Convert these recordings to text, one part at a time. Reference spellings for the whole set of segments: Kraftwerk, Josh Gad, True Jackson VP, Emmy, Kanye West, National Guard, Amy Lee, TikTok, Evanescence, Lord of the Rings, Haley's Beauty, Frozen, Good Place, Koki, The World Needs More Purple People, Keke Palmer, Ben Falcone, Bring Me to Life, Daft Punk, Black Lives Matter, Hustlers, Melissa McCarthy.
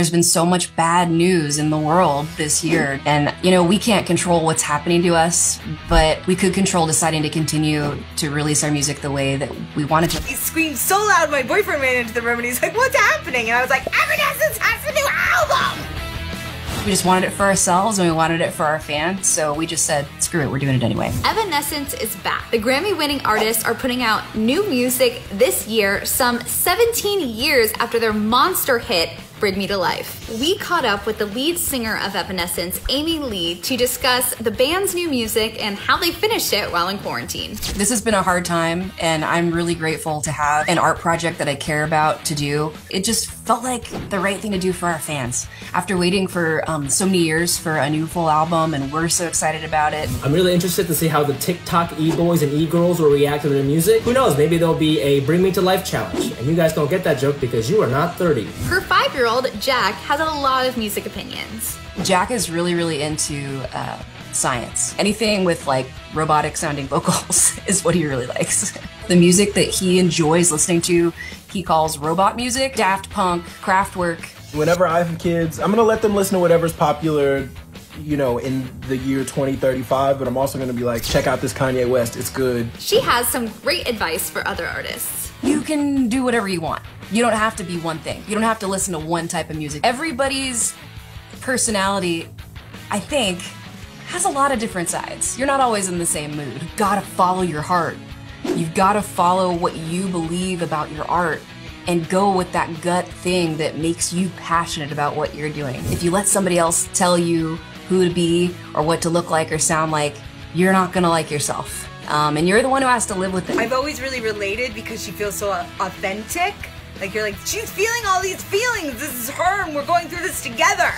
There's been so much bad news in the world this year, and you know, we can't control what's happening to us, but we could control deciding to continue to release our music the way that we wanted to. He screamed so loud, my boyfriend ran into the room and he's like, "What's happening?" And I was like, "Evanescence has a new album!" We just wanted it for ourselves and we wanted it for our fans, so we just said, screw it, we're doing it anyway. Evanescence is back. The Grammy-winning artists are putting out new music this year, some 17 years after their monster hit, Bring Me to Life. We caught up with the lead singer of Evanescence, Amy Lee, to discuss the band's new music and how they finished it while in quarantine. This has been a hard time, and I'm really grateful to have an art project that I care about to do. It just felt like the right thing to do for our fans. After waiting for so many years for a new full album, and we're so excited about it. I'm really interested to see how the TikTok e-boys and e-girls will react to their music. Who knows, maybe there'll be a Bring Me to Life challenge, and you guys don't get that joke because you are not 30. Her 5-year-old, Jack, has a lot of music opinions. Jack is really, really into science. Anything with like robotic sounding vocals is what he really likes. The music that he enjoys listening to, he calls robot music. Daft Punk, Kraftwerk. Whenever I have kids, I'm gonna let them listen to whatever's popular, you know, in the year 2035, but I'm also gonna be like, check out this Kanye West, it's good. She has some great advice for other artists. You can do whatever you want. You don't have to be one thing. You don't have to listen to one type of music. Everybody's personality, I think, has a lot of different sides. You're not always in the same mood. You've got to follow your heart. You've got to follow what you believe about your art and go with that gut thing that makes you passionate about what you're doing. If you let somebody else tell you who to be or what to look like or sound like, you're not gonna like yourself. And you're the one who has to live with it. I've always really related because she feels so authentic. Like, you're like, she's feeling all these feelings. This is her and we're going through this together.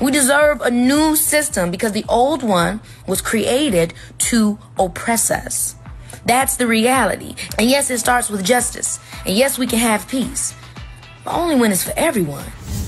We deserve a new system because the old one was created to oppress us. That's the reality. And yes, it starts with justice. And yes, we can have peace, but only when it's for everyone.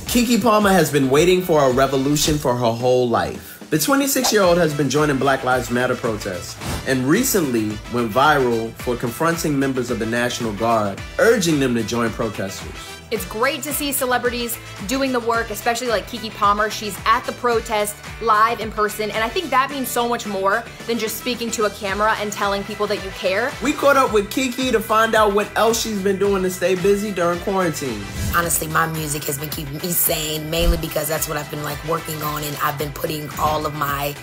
Keke Palmer has been waiting for a revolution for her whole life. The 26-year-old has been joining Black Lives Matter protests and recently went viral for confronting members of the National Guard, urging them to join protesters. It's great to see celebrities doing the work, especially like Keke Palmer. She's at the protest, live in person, and I think that means so much more than just speaking to a camera and telling people that you care. We caught up with Keke to find out what else she's been doing to stay busy during quarantine. Honestly, my music has been keeping me sane, mainly because that's what I've been like working on, and I've been putting all of my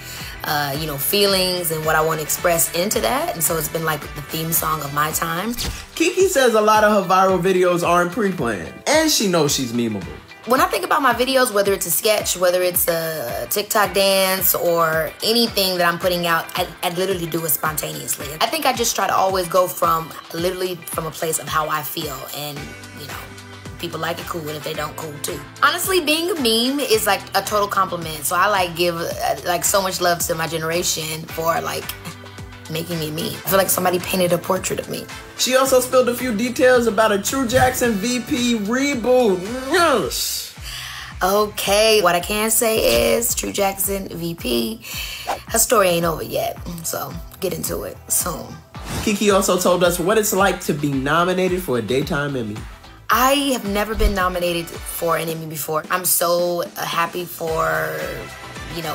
you know, feelings and what I want to express into that, and so it's been like the theme song of my time. Keke says a lot of her viral videos aren't pre-planned, and she knows she's memeable. When I think about my videos, whether it's a sketch, whether it's a TikTok dance, or anything that I'm putting out, I literally do it spontaneously. I think I just try to always go from, literally from a place of how I feel, and you know, people like it, cool, and if they don't, cool too. Honestly, being a meme is like a total compliment, so I like give like so much love to my generation for like making me me. I feel like somebody painted a portrait of me. She also spilled a few details about a True Jackson VP reboot. Yes. Okay, what I can say is True Jackson VP, her story ain't over yet, so get into it soon. Keke also told us what it's like to be nominated for a Daytime Emmy. I have never been nominated for an Emmy before. I'm so happy for, you know,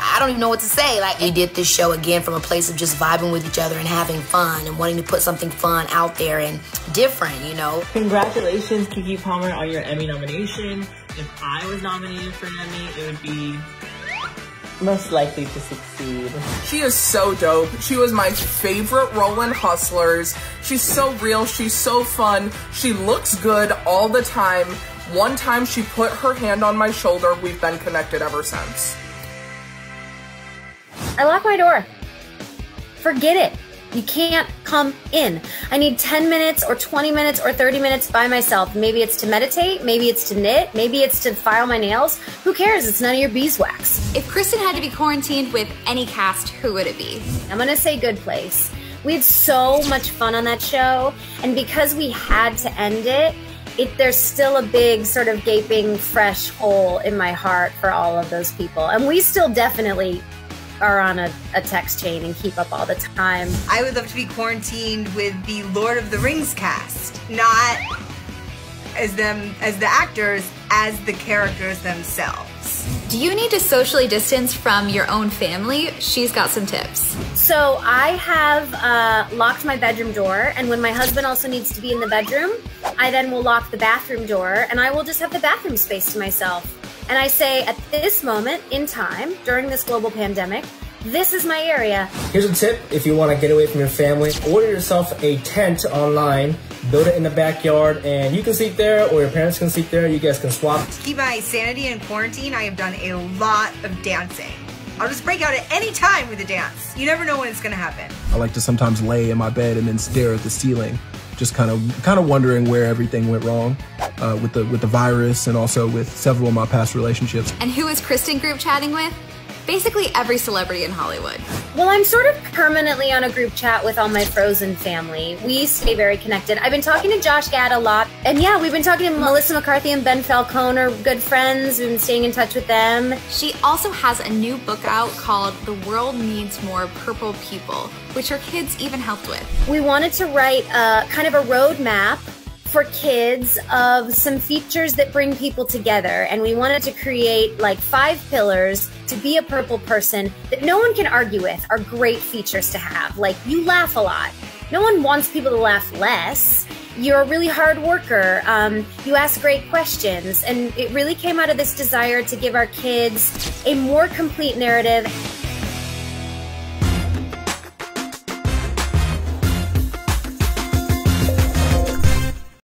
I don't even know what to say. Like, we did this show again from a place of just vibing with each other and having fun and wanting to put something fun out there and different, you know. Congratulations, Keke Palmer, on your Emmy nomination. If I was nominated for an Emmy, it would be most likely to succeed. She is so dope. She was my favorite role in Hustlers. She's so real. She's so fun. She looks good all the time. One time she put her hand on my shoulder. We've been connected ever since. I locked my door. Forget it. You can't come in. I need 10 minutes or 20 minutes or 30 minutes by myself. Maybe it's to meditate, maybe it's to knit, maybe it's to file my nails. Who cares? It's none of your beeswax. If Kristen had to be quarantined with any cast, who would it be? I'm gonna say Good Place. We had so much fun on that show, and because we had to end it, there's still a big sort of gaping fresh hole in my heart for all of those people. And we still definitely are on a text chain and keep up all the time. I would love to be quarantined with the Lord of the Rings cast, not as the actors as the characters themselves. Do you need to socially distance from your own family? She's got some tips. So I have locked my bedroom door, and when my husband also needs to be in the bedroom, I then will lock the bathroom door, and I will just have the bathroom space to myself. And I say, at this moment in time, during this global pandemic, this is my area. Here's a tip if you want to get away from your family. Order yourself a tent online, build it in the backyard, and you can sleep there or your parents can sleep there. You guys can swap. To keep my sanity in quarantine, I have done a lot of dancing. I'll just break out at any time with a dance. You never know when it's going to happen. I like to sometimes lay in my bed and then stare at the ceiling, just kind of wondering where everything went wrong with the virus and also with several of my past relationships. And who is Kristen group chatting with? Basically every celebrity in Hollywood. Well, I'm sort of permanently on a group chat with all my Frozen family. We stay very connected. I've been talking to Josh Gad a lot. And yeah, we've been talking to Melissa McCarthy and Ben Falcone are good friends. We've been staying in touch with them. She also has a new book out called The World Needs More Purple People, which her kids even helped with. We wanted to write kind of a roadmap for kids of some features that bring people together. And we wanted to create like 5 pillars to be a purple person that no one can argue with are great features to have. Like, you laugh a lot. No one wants people to laugh less. You're a really hard worker. You ask great questions. And it really came out of this desire to give our kids a more complete narrative.